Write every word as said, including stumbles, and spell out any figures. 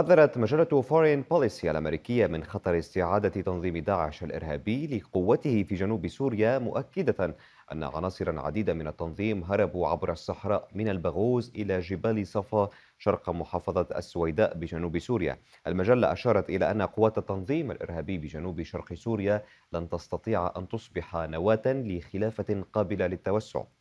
حذرت مجلة فورين بوليسي الأمريكية من خطر استعادة تنظيم داعش الإرهابي لقوته في جنوب سوريا، مؤكدة أن عناصرا عديدة من التنظيم هربوا عبر الصحراء من الباغوز إلى جبال صفا شرق محافظة السويداء بجنوب سوريا. المجلة أشارت إلى أن قوات التنظيم الإرهابي بجنوب شرق سوريا لن تستطيع أن تصبح نواة لخلافة قابلة للتوسع.